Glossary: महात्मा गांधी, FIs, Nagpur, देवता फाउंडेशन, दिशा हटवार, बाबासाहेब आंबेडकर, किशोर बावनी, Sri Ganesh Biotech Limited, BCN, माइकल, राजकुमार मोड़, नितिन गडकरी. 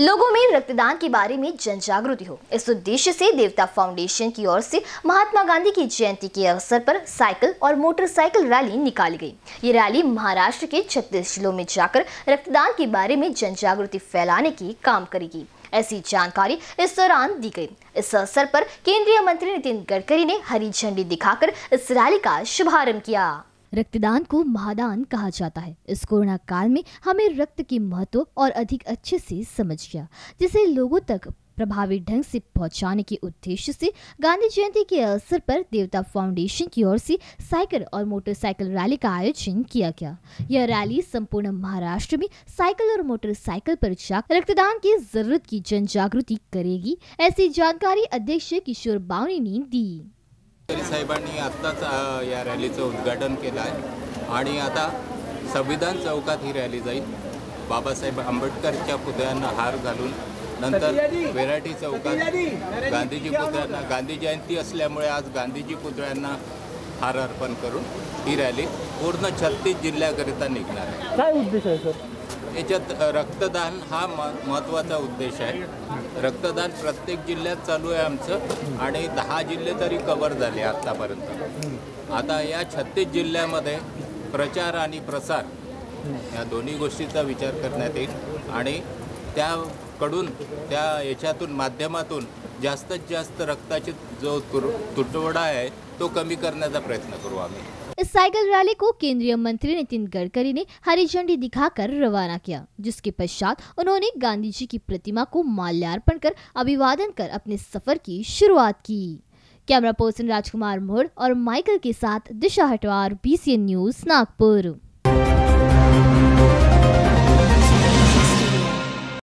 लोगों में रक्तदान के बारे में जन जागृति हो। इस उद्देश्य से देवता फाउंडेशन की ओर से महात्मा गांधी की जयंती के अवसर पर साइकिल और मोटरसाइकिल रैली निकाली गई। ये रैली महाराष्ट्र के 36 जिलों में जाकर रक्तदान के बारे में जन जागृति फैलाने की काम करेगी, ऐसी जानकारी इस दौरान दी गई। इस अवसर पर केंद्रीय मंत्री नितिन गडकरी ने हरी झंडी दिखाकर इस रैली का शुभारंभ किया। रक्तदान को महादान कहा जाता है। इस कोरोना काल में हमें रक्त के महत्व और अधिक अच्छे से समझ गया, जिसे लोगों तक प्रभावी ढंग से पहुंचाने के उद्देश्य से गांधी जयंती के अवसर पर देवता फाउंडेशन की ओर से साइकिल और मोटरसाइकिल रैली का आयोजन किया गया। यह रैली संपूर्ण महाराष्ट्र में साइकिल और मोटरसाइकिल पर जाकर रक्तदान की जरूरत की जन जागृति करेगी, ऐसी जानकारी अध्यक्ष किशोर बावनी ने दी। साहेबांनी आत्ताच या रॅलीचं उद्घाटन केलं आहे आणि आता संविधान चौकात ही रॅली जाईल। बाबासाहेब आंबेडकरच्या पुतळ्यांना हार घालून नंतर वेराटी चौकात गांधीजी पुतळ्यांना, गांधी जयंती असल्यामुळे आज गांधीजी पुतळ्यांना हार अर्पण करून ही रॅली पूर्ण 36 जिल्ह्याकरिता निघणार आहे। काय उद्देश आहे सर? याच्यात रक्तदान हा महत्त्वाचा उद्देश आहे। रक्तदान प्रत्येक जिल्ह्यात चालू आहे आमचं आणि 10 जिल्हे तरी कव्हर झाले आतापर्यंत। आता या 36 जिल्ह्यामध्ये प्रचार आणि प्रसार या दोन्ही गोष्टीचा विचार करण्यात येईल आणि त्याकडून त्या याच्यातून माध्यमातून जास्तीत जास्त रक्ताची जो तुटवडा आहे तो कमी करण्याचा प्रयत्न करू आम्ही। इस साइकिल रैली को केंद्रीय मंत्री नितिन गडकरी ने हरी झंडी दिखाकर रवाना किया, जिसके पश्चात उन्होंने गांधी जी की प्रतिमा को माल्यार्पण कर अभिवादन कर अपने सफर की शुरुआत की। कैमरा पर्सन राजकुमार मोड़ और माइकल के साथ दिशा हटवार, BCN न्यूज़ नागपुर।